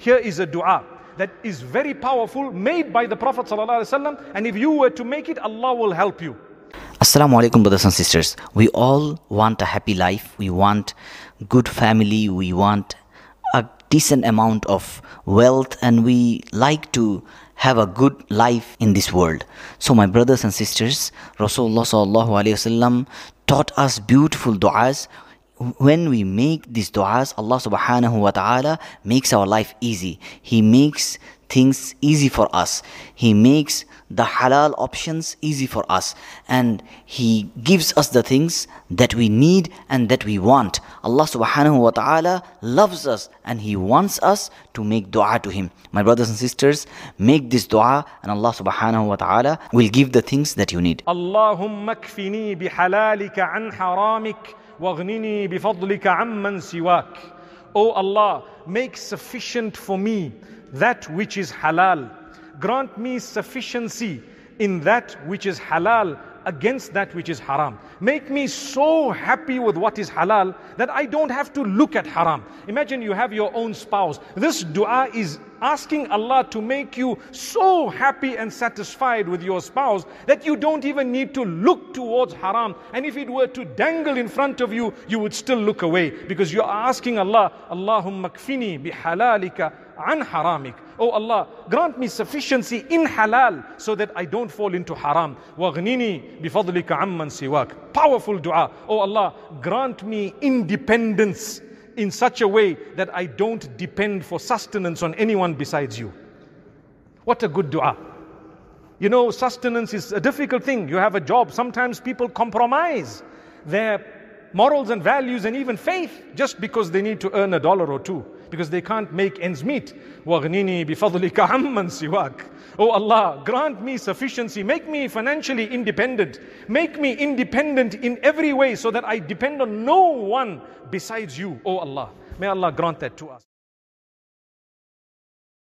Here is a dua that is very powerful, made by the Prophet ﷺ, and if you were to make it, Allah will help you. Assalamu alaikum, brothers and sisters. We all want a happy life, we want good family, we want a decent amount of wealth, and we like to have a good life in this world. So my brothers and sisters, Rasulullah sallallahu alaihi wasallam taught us beautiful du'as. When we make these du'as, Allah subhanahu wa ta'ala makes our life easy. He makes things easy for us. He makes the halal options easy for us. And He gives us the things that we need and that we want. Allah subhanahu wa ta'ala loves us and He wants us to make dua to Him. My brothers and sisters, make this dua and Allah subhanahu wa ta'ala will give the things that you need. Allahumma akfini bihalalika an haramik. Wa aghnini bi fadlika amman siwak. O Allah, make sufficient for me that which is halal. Grant me sufficiency in that which is halal against that which is haram. Make me so happy with what is halal that I don't have to look at haram. Imagine you have your own spouse. This dua is asking Allah to make you so happy and satisfied with your spouse that you don't even need to look towards haram. And if it were to dangle in front of you, you would still look away, because you are asking Allah, Allahumma akfini bihalalika an haramik. Oh Allah, grant me sufficiency in halal so that I don't fall into haram. Wa aghnini bi fadlika amman siwak. Powerful dua. Oh Allah, grant me independence in such a way that I don't depend for sustenance on anyone besides you. What a good dua. You know, sustenance is a difficult thing. You have a job. Sometimes people compromise their morals and values and even faith just because they need to earn $1 or $2, because they can't make ends meet. وَغْنِنِي بِفَضْلِكَ عَمَّنْ سِوَاكَ. Oh Allah, grant me sufficiency. Make me financially independent. Make me independent in every way so that I depend on no one besides you, O Allah. May Allah grant that to us.